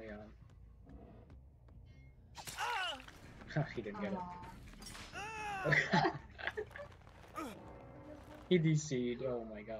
Leon. He didn't get it. He DC'd, oh my god.